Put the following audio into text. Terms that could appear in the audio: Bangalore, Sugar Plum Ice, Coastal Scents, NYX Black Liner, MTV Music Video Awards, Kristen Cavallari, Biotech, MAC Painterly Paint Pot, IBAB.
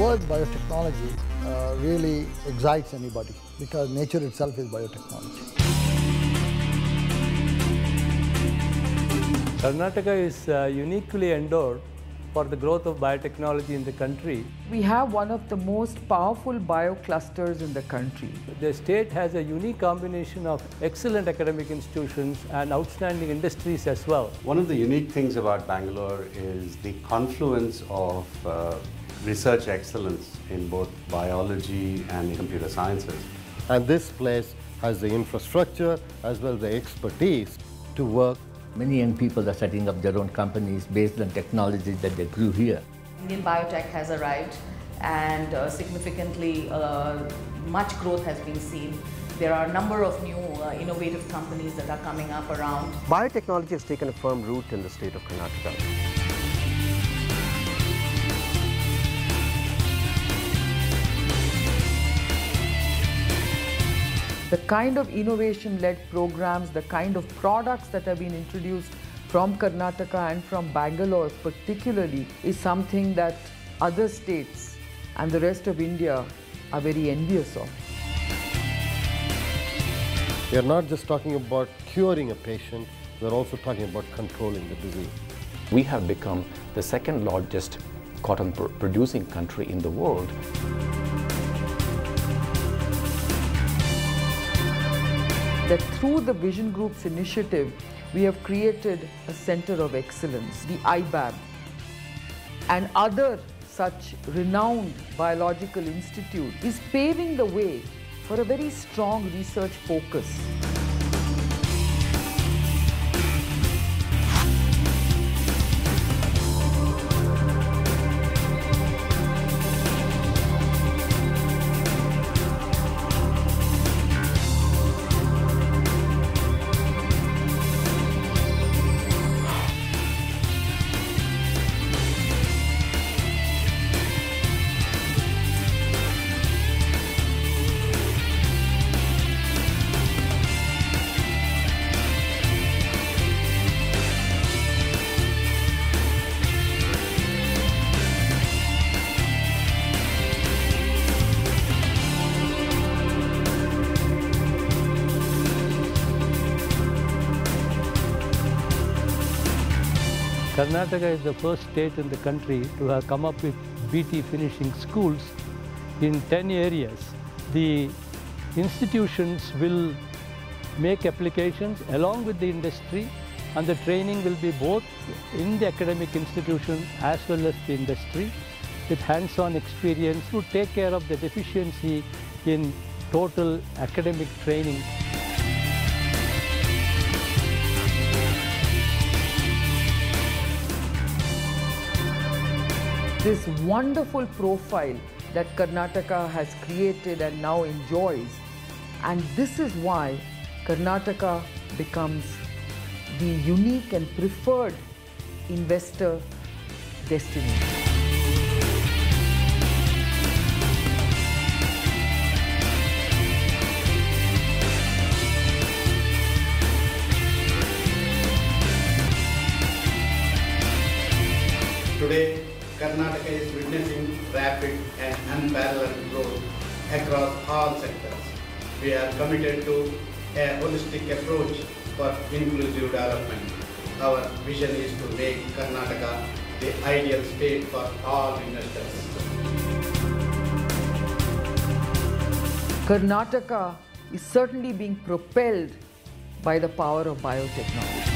word biotechnology really excites anybody because nature itself is biotechnology. Karnataka is uniquely endowed for the growth of biotechnology in the country. We have one of the most powerful bioclusters in the country. The state has a unique combination of excellent academic institutions and outstanding industries as well. One of the unique things about Bangalore is the confluence of research excellence in both biology and computer sciences. And this place has the infrastructure as well as the expertise to work. Many young people are setting up their own companies based on technologies that they grew here. Indian biotech has arrived and significantly much growth has been seen. There are a number of new innovative companies that are coming up around. Biotechnology has taken a firm root in the state of Karnataka. The kind of innovation-led programs, the kind of products that have been introduced from Karnataka and from Bangalore particularly is something that other states and the rest of India are very envious of. We are not just talking about curing a patient, we are also talking about controlling the disease. We have become the second largest cotton producing country in the world. That through the Vision Group's initiative, we have created a center of excellence, the IBAB, and other such renowned biological institute is paving the way for a very strong research focus. Karnataka is the first state in the country to have come up with BT finishing schools in 10 areas. The institutions will make applications along with the industry, and the training will be both in the academic institution as well as the industry, with hands-on experience to take care of the deficiency in total academic training. This wonderful profile that Karnataka has created and now enjoys, and this is why Karnataka becomes the unique and preferred investor destination. Today, Karnataka is witnessing rapid and unparalleled growth across all sectors. We are committed to a holistic approach for inclusive development. Our vision is to make Karnataka the ideal state for all investors. Karnataka is certainly being propelled by the power of biotechnology.